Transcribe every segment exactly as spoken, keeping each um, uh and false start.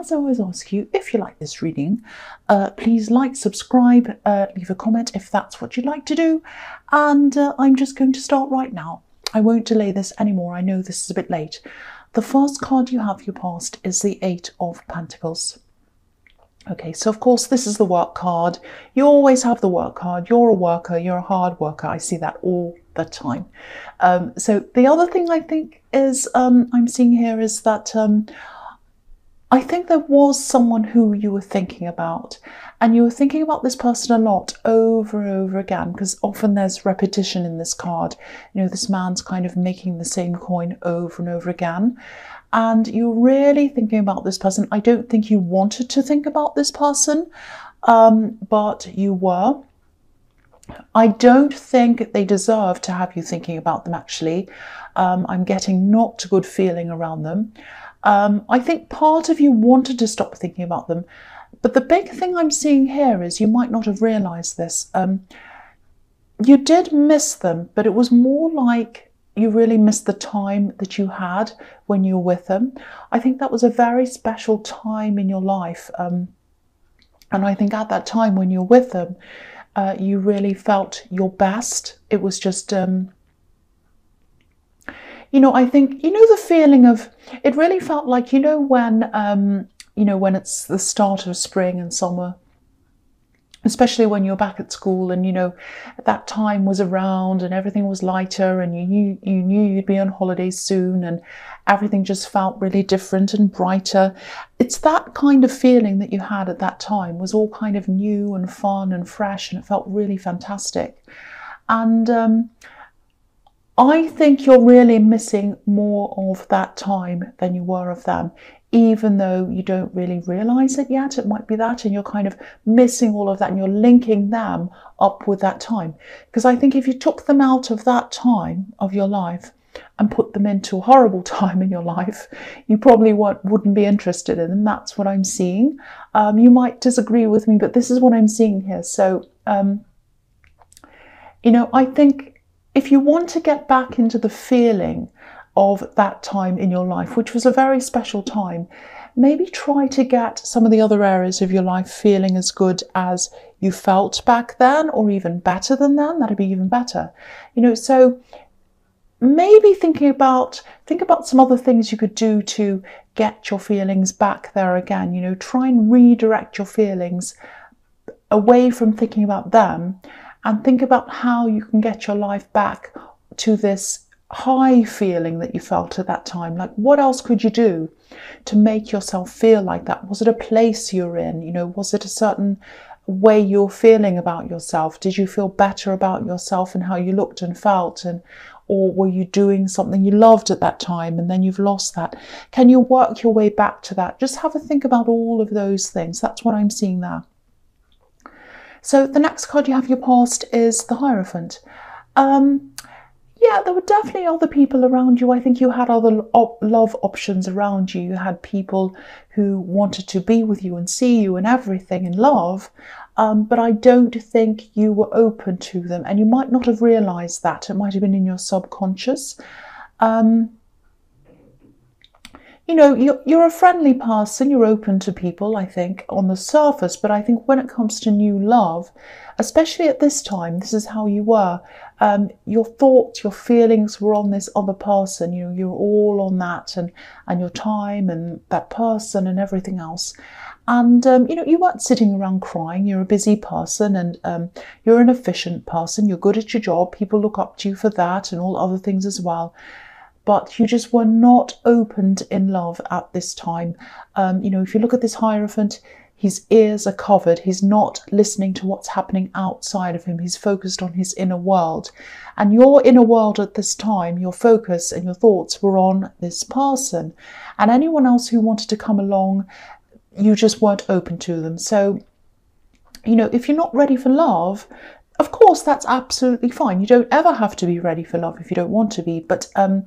as I always ask you, if you like this reading, uh, please like, subscribe, uh, leave a comment if that's what you'd like to do. And uh, I'm just going to start right now. I won't delay this anymore. I know this is a bit late. The first card you have, you passed, is the Eight of Pentacles. Okay, so of course this is the work card. You always have the work card. You're a worker, you're a hard worker. I see that all the time. Um, so the other thing I think is um, I'm seeing here is that um, I think there was someone who you were thinking about, and you were thinking about this person a lot over and over again, because often there's repetition in this card. You know, this man's kind of making the same coin over and over again. And you're really thinking about this person. I don't think you wanted to think about this person, um, but you were. I don't think they deserve to have you thinking about them, actually. Um, I'm getting not a good feeling around them. Um, I think part of you wanted to stop thinking about them. But the big thing I'm seeing here is, you might not have realized this, um, you did miss them, but it was more like you really missed the time that you had when you were with them. I think that was a very special time in your life. Um, and I think at that time when you were with them, uh, you really felt your best. It was just, um, you know, I think, you know, the feeling of, it really felt like, you know, when, um, you know, when it's the start of spring and summer, especially when you're back at school, and you know that time was around and everything was lighter, and you knew you knew you'd be on holiday soon, and everything just felt really different and brighter. It's that kind of feeling that you had at that time. Was all kind of new and fun and fresh, and it felt really fantastic. And um, I think you're really missing more of that time than you were of them, even though you don't really realize it yet. It might be that, and you're kind of missing all of that, and you're linking them up with that time. Because I think if you took them out of that time of your life and put them into a horrible time in your life, you probably wouldn't be interested in them. That's what I'm seeing. Um, you might disagree with me, but this is what I'm seeing here. So, um, you know, I think if you want to get back into the feeling of that time in your life, which was a very special time, maybe try to get some of the other areas of your life feeling as good as you felt back then, or even better than then. That'd be even better. You know, so maybe thinking about, think about some other things you could do to get your feelings back there again. You know, try and redirect your feelings away from thinking about them, and think about how you can get your life back to this high feeling that you felt at that time. Like, what else could you do to make yourself feel like that? Was it a place you're in? You know, was it a certain way you're feeling about yourself? Did you feel better about yourself and how you looked and felt? And or were you doing something you loved at that time, and then you've lost that? Can you work your way back to that? Just have a think about all of those things. That's what I'm seeing there. So the next card you have, your past, is the Hierophant. Um, Yeah, there were definitely other people around you. I think you had other op love options around you. You had people who wanted to be with you and see you and everything in love, um, but I don't think you were open to them, and you might not have realized that. It might have been in your subconscious. Um, you know, you're, you're a friendly person. You're open to people, I think, on the surface, but I think when it comes to new love, especially at this time, this is how you were. Um, your thoughts, your feelings were on this other person. You know, you're all on that, and and your time and that person and everything else. And um, you know, you weren't sitting around crying. You're a busy person, and um, you're an efficient person. You're good at your job. People look up to you for that and all other things as well. But you just were not opened in love at this time. Um, you know, if you look at this Hierophant, his ears are covered. He's not listening to what's happening outside of him. He's focused on his inner world. And your inner world at this time, your focus and your thoughts were on this person. And anyone else who wanted to come along, you just weren't open to them. So, you know, if you're not ready for love, of course, that's absolutely fine. You don't ever have to be ready for love if you don't want to be. But um,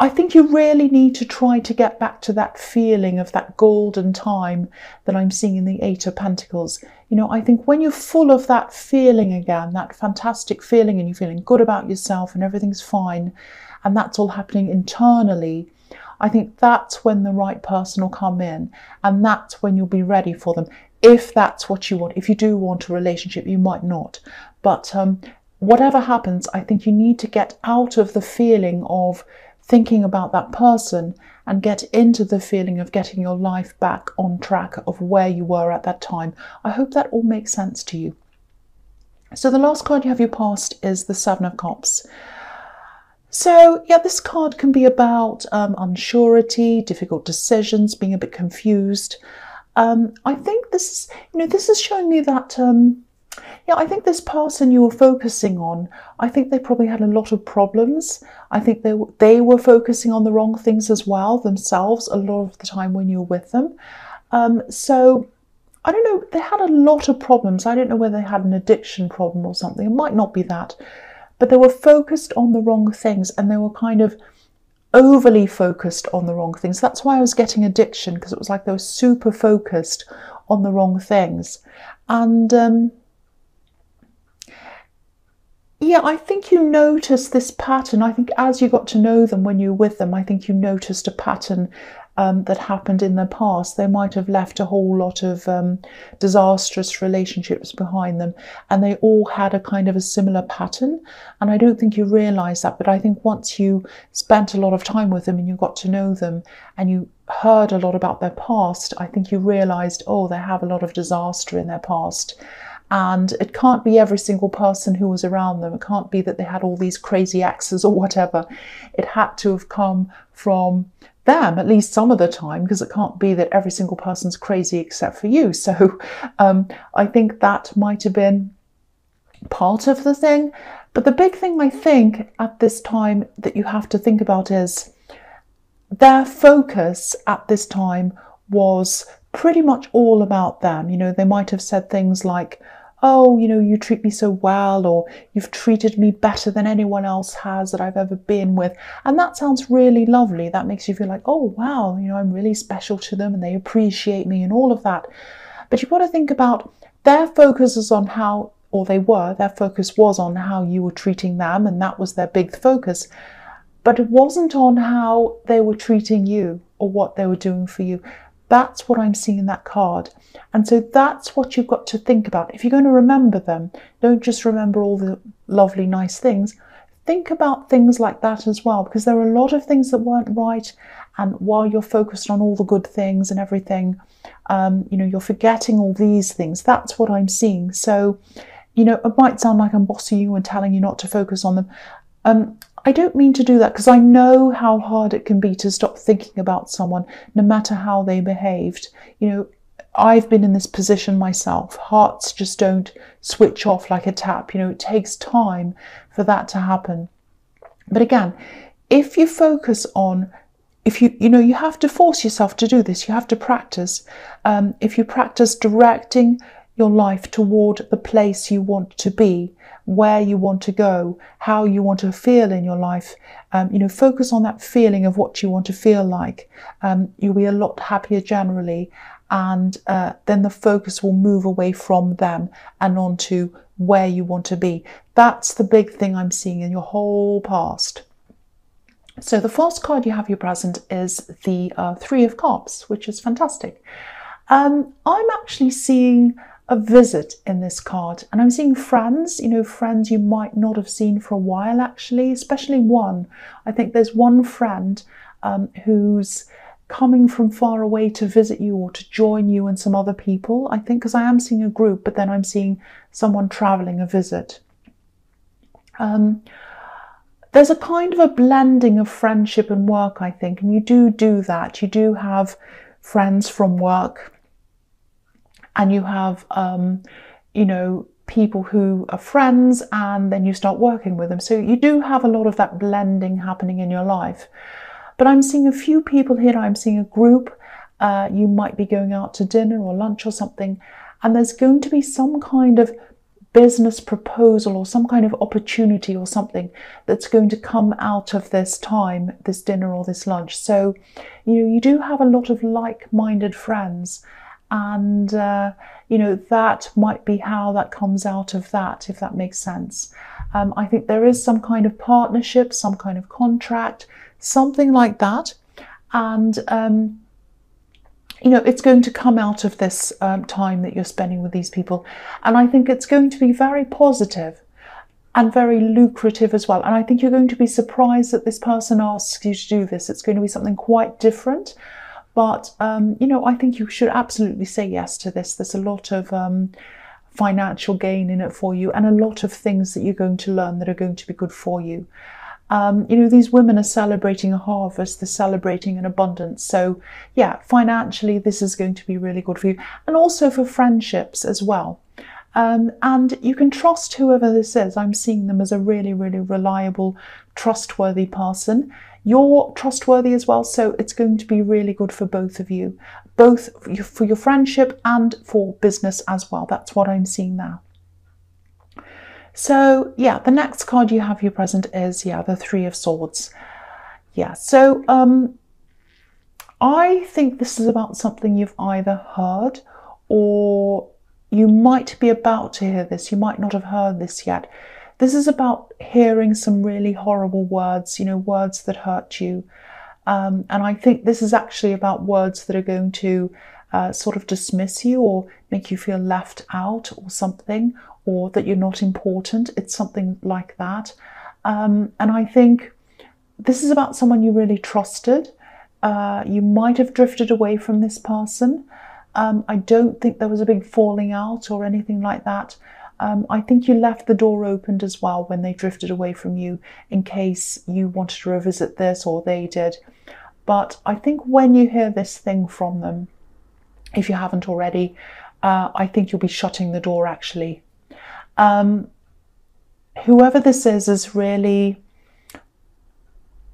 I think you really need to try to get back to that feeling of that golden time that I'm seeing in the Eight of Pentacles. You know, I think when you're full of that feeling again, that fantastic feeling, and you're feeling good about yourself and everything's fine, and that's all happening internally, I think that's when the right person will come in, and that's when you'll be ready for them, if that's what you want. If you do want a relationship, you might not, but um, whatever happens, I think you need to get out of the feeling of thinking about that person and get into the feeling of getting your life back on track of where you were at that time. I hope that all makes sense to you. So the last card you have your past is the Seven of Cups. So yeah, this card can be about um, unsurety, difficult decisions, being a bit confused. Um, I think this, you know, this is showing me that, um, yeah, I think this person you were focusing on, I think they probably had a lot of problems. I think they, they were focusing on the wrong things as well themselves a lot of the time when you were with them. Um, so I don't know, they had a lot of problems. I don't know whether they had an addiction problem or something. It might not be that, but they were focused on the wrong things, and they were kind of overly focused on the wrong things. That's why I was getting addiction, because it was like they were super focused on the wrong things. And um, yeah, I think you noticed this pattern. I think as you got to know them when you were with them, I think you noticed a pattern Um, that happened in the past. They might have left a whole lot of um, disastrous relationships behind them, and they all had a kind of a similar pattern, and I don't think you realize that, but I think once you spent a lot of time with them and you got to know them and you heard a lot about their past, I think you realized, oh, they have a lot of disaster in their past. And it can't be every single person who was around them. It can't be that they had all these crazy exes or whatever. It had to have come from them, at least some of the time, because it can't be that every single person's crazy except for you. So um, I think that might have been part of the thing. But the big thing I think at this time that you have to think about is their focus at this time was pretty much all about them. You know, they might have said things like, oh, you know, you treat me so well, or you've treated me better than anyone else has that I've ever been with. And that sounds really lovely. That makes you feel like, oh, wow, you know, I'm really special to them and they appreciate me and all of that. But you've got to think about their focus is on how, or they were, their focus was on how you were treating them, and that was their big focus. But it wasn't on how they were treating you or what they were doing for you. That's what I'm seeing in that card. And so that's what you've got to think about. If you're going to remember them, don't just remember all the lovely, nice things. Think about things like that as well, because there are a lot of things that weren't right. And while you're focused on all the good things and everything, um, you know, you're forgetting all these things. That's what I'm seeing. So, you know, it might sound like I'm bossing you and telling you not to focus on them. Um, I don't mean to do that, because I know how hard it can be to stop thinking about someone, no matter how they behaved. You know, I've been in this position myself. Hearts just don't switch off like a tap. You know, it takes time for that to happen. But again, if you focus on, if you, you know, you have to force yourself to do this. You have to practice. Um, if you practice directing your life toward the place you want to be, where you want to go, how you want to feel in your life. Um, you know, focus on that feeling of what you want to feel like. Um, you'll be a lot happier generally, and uh, then the focus will move away from them and onto where you want to be. That's the big thing I'm seeing in your whole past. So the first card you have your present is the uh, Three of Cups, which is fantastic. Um, I'm actually seeing a visit in this card, and I'm seeing friends, you know, friends you might not have seen for a while, actually, especially one. I think there's one friend um, who's coming from far away to visit you or to join you and some other people, I think, because I am seeing a group, but then I'm seeing someone traveling a visit. Um, there's a kind of a blending of friendship and work, I think, and you do do that. You do have friends from work, and you have, um, you know, people who are friends, and then you start working with them. So you do have a lot of that blending happening in your life. But I'm seeing a few people here. I'm seeing a group. Uh, you might be going out to dinner or lunch or something, and there's going to be some kind of business proposal or some kind of opportunity or something that's going to come out of this time, this dinner or this lunch. So, you know, you do have a lot of like-minded friends. And, uh, you know, that might be how that comes out of that, if that makes sense. Um, I think there is some kind of partnership, some kind of contract, something like that. And um, you know, it's going to come out of this um, time that you're spending with these people. And I think it's going to be very positive and very lucrative as well. And I think you're going to be surprised that this person asks you to do this. It's going to be something quite different. But, um, you know, I think you should absolutely say yes to this. There's a lot of um, financial gain in it for you, and a lot of things that you're going to learn that are going to be good for you. Um, you know, these women are celebrating a harvest, they're celebrating an abundance. So, yeah, financially, this is going to be really good for you. And also for friendships as well. Um, and you can trust whoever this is. I'm seeing them as a really, really reliable, trustworthy person. You're trustworthy as well, so it's going to be really good for both of you, both for your friendship and for business as well. That's what I'm seeing now. So, yeah, the next card you have here present is, yeah, the Three of Swords. Yeah, so um, I think this is about something you've either heard, or you might be about to hear this. You might not have heard this yet. This is about hearing some really horrible words, you know, words that hurt you. Um, and I think this is actually about words that are going to uh, sort of dismiss you or make you feel left out or something, or that you're not important. It's something like that. Um, and I think this is about someone you really trusted. Uh, you might have drifted away from this person. Um, I don't think there was a big falling out or anything like that. Um, I think you left the door opened as well when they drifted away from you, in case you wanted to revisit this or they did. But I think when you hear this thing from them, if you haven't already, uh, I think you'll be shutting the door actually. Um, whoever this is, is really,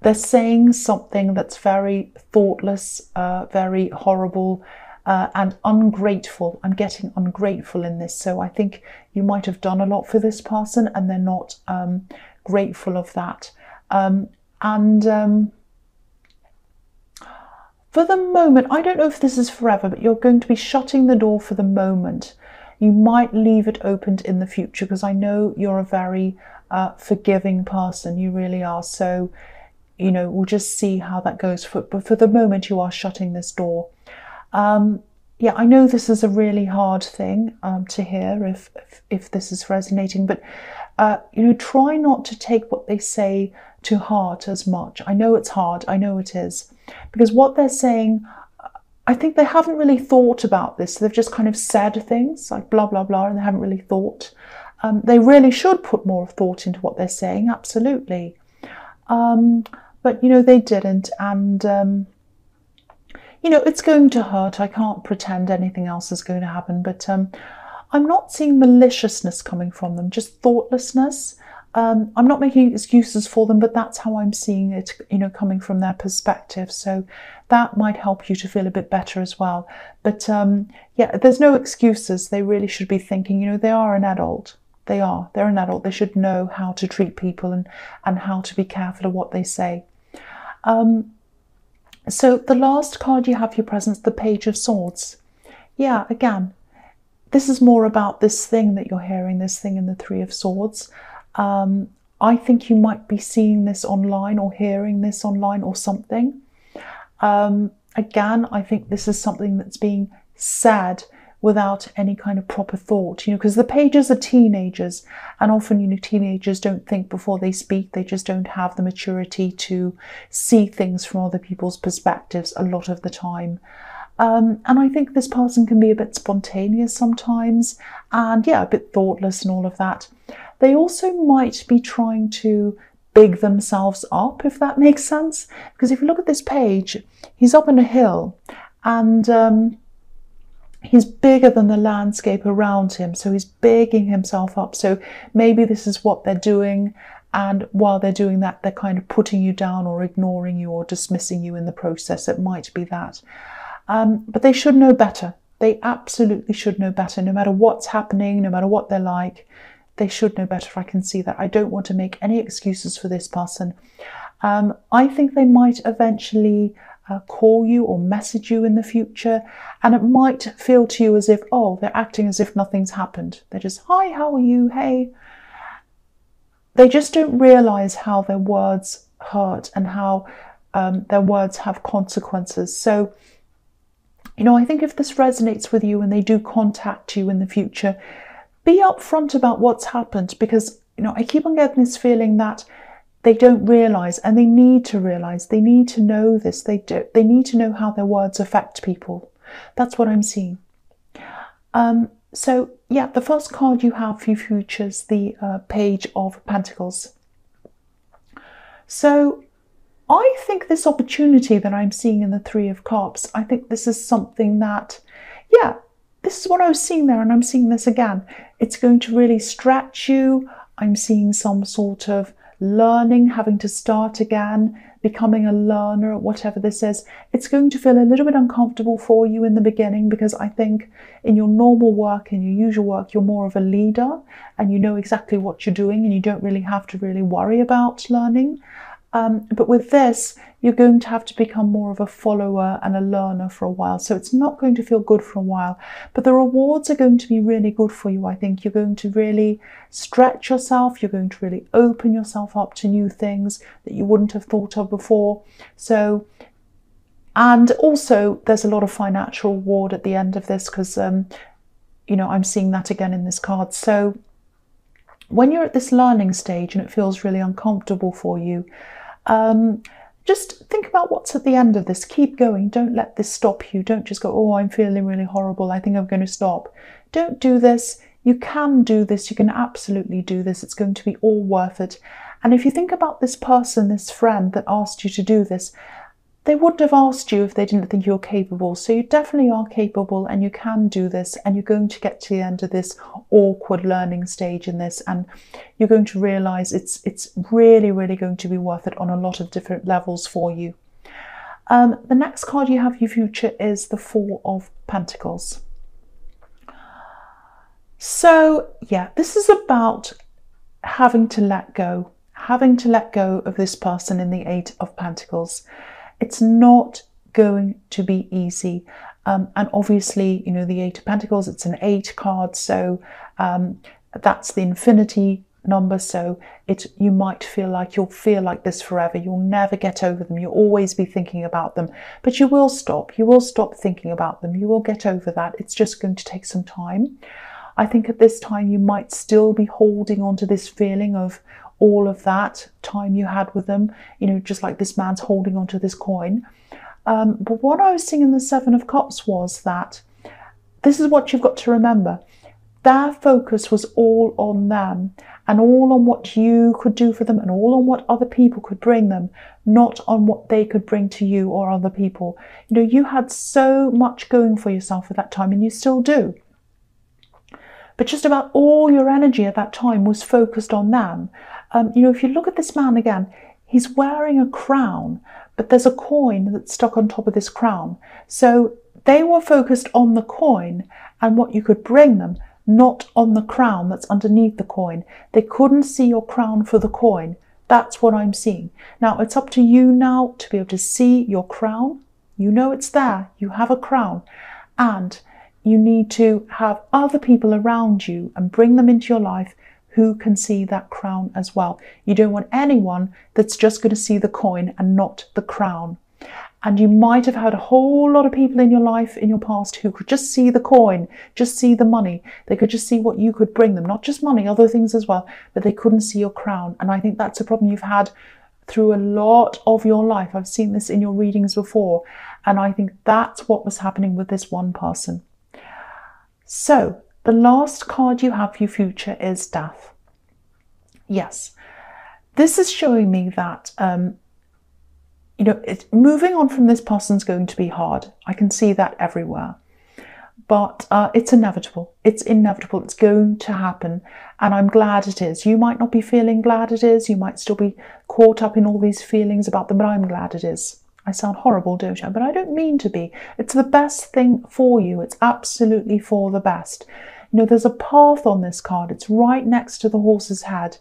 they're saying something that's very thoughtless, uh, very horrible, uh, and ungrateful. I'm getting ungrateful in this. So I think you might have done a lot for this person and they're not um, grateful of that. Um, and um, for the moment, I don't know if this is forever, but you're going to be shutting the door for the moment. You might leave it opened in the future, because I know you're a very uh, forgiving person. You really are. So, you know, we'll just see how that goes. For, but for the moment, you are shutting this door. Um, yeah, I know this is a really hard thing um, to hear if, if, if this is resonating. But, uh, you know, try not to take what they say to heart as much. I know it's hard. I know it is. Because what they're saying, I think they haven't really thought about this. They've just kind of said things like blah, blah, blah, and they haven't really thought. Um, they really should put more thought into what they're saying, absolutely. Um, but, you know, they didn't. And, um, you know, it's going to hurt. I can't pretend anything else is going to happen. But um, I'm not seeing maliciousness coming from them, just thoughtlessness. Um, I'm not making excuses for them, but that's how I'm seeing it, you know, coming from their perspective. So that might help you to feel a bit better as well. But um, yeah, there's no excuses. They really should be thinking, you know, they are an adult. They are. They're an adult. They should know how to treat people and, and how to be careful of what they say. Um, so the last card you have here present, the Page of Swords. Yeah, again, this is more about this thing that you're hearing, this thing in the Three of Swords. Um, I think you might be seeing this online or hearing this online or something. Um, again, I think this is something that's being said without any kind of proper thought, you know, because the pages are teenagers, and often, you know, teenagers don't think before they speak. They just don't have the maturity to see things from other people's perspectives a lot of the time. Um, and I think this person can be a bit spontaneous sometimes, and yeah, a bit thoughtless and all of that. They also might be trying to big themselves up, if that makes sense. Because if you look at this page, he's up on a hill, and um, he's bigger than the landscape around him. So he's bigging himself up. So maybe this is what they're doing. And while they're doing that, they're kind of putting you down or ignoring you or dismissing you in the process. It might be that. Um, but they should know better. They absolutely should know better. No matter what's happening, no matter what they're like, they should know better. I can see that. I don't want to make any excuses for this person. Um, I think they might eventually uh, call you or message you in the future. And it might feel to you as if, oh, they're acting as if nothing's happened. They're just, hi, how are you? Hey. They just don't realize how their words hurt and how um, their words have consequences. So, you know, I think if this resonates with you and they do contact you in the future, be upfront about what's happened, because, you know, I keep on getting this feeling that they don't realize, and they need to realize, they need to know this, they do, they need to know how their words affect people. That's what I'm seeing. Um, so yeah, the first card you have for your future is the uh, Page of Pentacles. So I think this opportunity that I'm seeing in the Three of Cups, I think this is something that, yeah, this is what I was seeing there, and I'm seeing this again. It's going to really stretch you. I'm seeing some sort of learning, having to start again, becoming a learner, whatever this is. It's going to feel a little bit uncomfortable for you in the beginning, because I think in your normal work, in your usual work, you're more of a leader and you know exactly what you're doing and you don't really have to really worry about learning. Um, but with this, you're going to have to become more of a follower and a learner for a while. So it's not going to feel good for a while, but the rewards are going to be really good for you. I think you're going to really stretch yourself. You're going to really open yourself up to new things that you wouldn't have thought of before. So, and also there's a lot of financial reward at the end of this, because, um, you know, I'm seeing that again in this card. So when you're at this learning stage and it feels really uncomfortable for you, um, just think about what's at the end of this. Keep going. Don't let this stop you. Don't just go, oh, I'm feeling really horrible, I think I'm going to stop. Don't do this. You can do this. You can absolutely do this. It's going to be all worth it. And if you think about this person, this friend that asked you to do this, they wouldn't have asked you if they didn't think you were capable. So you definitely are capable and you can do this, and you're going to get to the end of this awkward learning stage in this, and you're going to realize it's it's really, really going to be worth it on a lot of different levels for you. Um, the next card you have for your future is the Four of Pentacles. So yeah, this is about having to let go, having to let go of this person in the Eight of Pentacles. It's not going to be easy. Um, and obviously, you know, the Eight of Pentacles, it's an eight card. So um, that's the infinity number. So it, you might feel like you'll feel like this forever. You'll never get over them. You'll always be thinking about them, but you will stop. You will stop thinking about them. You will get over that. It's just going to take some time. I think at this time, you might still be holding on to this feeling of all of that time you had with them, you know, just like this man's holding onto this coin. Um, but what I was seeing in the Seven of Cups was that this is what you've got to remember. Their focus was all on them and all on what you could do for them and all on what other people could bring them, not on what they could bring to you or other people. You know, you had so much going for yourself at that time, and you still do. But just about all your energy at that time was focused on them. Um, you know, if you look at this man again, he's wearing a crown, but there's a coin that's stuck on top of this crown. So they were focused on the coin and what you could bring them, not on the crown that's underneath the coin. They couldn't see your crown for the coin. That's what I'm seeing. Now, it's up to you now to be able to see your crown. You know it's there. You have a crown. And you need to have other people around you and bring them into your life who can see that crown as well. You don't want anyone that's just going to see the coin and not the crown. And you might have had a whole lot of people in your life in your past who could just see the coin, just see the money. They could just see what you could bring them, not just money, other things as well, but they couldn't see your crown. And I think that's a problem you've had through a lot of your life. I've seen this in your readings before. And I think that's what was happening with this one person. So the last card you have for your future is Death. Yes, this is showing me that, um, you know, it, moving on from this person's going to be hard. I can see that everywhere, but uh, it's inevitable. It's inevitable. It's going to happen. And I'm glad it is. You might not be feeling glad it is. You might still be caught up in all these feelings about them, but I'm glad it is. I sound horrible, don't I? But I don't mean to be. It's the best thing for you. It's absolutely for the best. You know, there's a path on this card. It's right next to the horse's head,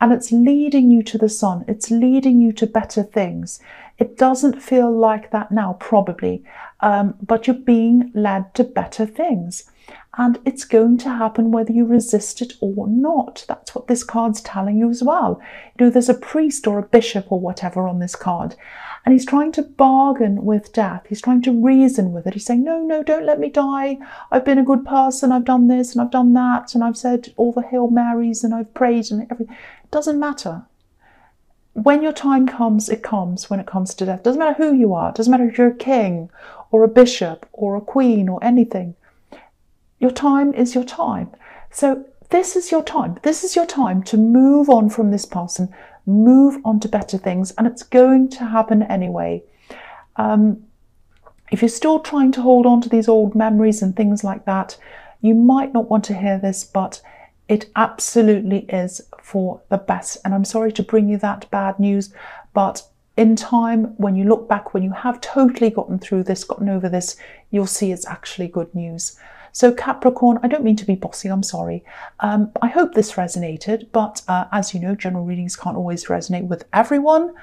and it's leading you to the sun. It's leading you to better things. It doesn't feel like that now, probably, um, but you're being led to better things. And it's going to happen whether you resist it or not. That's what this card's telling you as well. You know, there's a priest or a bishop or whatever on this card, and he's trying to bargain with death. He's trying to reason with it. He's saying, no, no, don't let me die. I've been a good person. I've done this and I've done that. And I've said all the Hail Marys and I've prayed and everything. It doesn't matter. When your time comes, it comes when it comes to death. It doesn't matter who you are. It doesn't matter if you're a king or a bishop or a queen or anything. Your time is your time. So this is your time. This is your time to move on from this person, move on to better things, and it's going to happen anyway. Um, if you're still trying to hold on to these old memories and things like that, you might not want to hear this, but it absolutely is for the best. And I'm sorry to bring you that bad news, but in time, when you look back, when you have totally gotten through this, gotten over this, you'll see it's actually good news. So Capricorn, I don't mean to be bossy, I'm sorry. Um, I hope this resonated, but uh, as you know, general readings can't always resonate with everyone.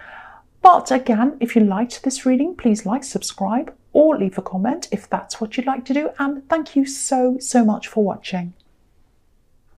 But again, if you liked this reading, please like, subscribe, or leave a comment if that's what you'd like to do. And thank you so, so much for watching.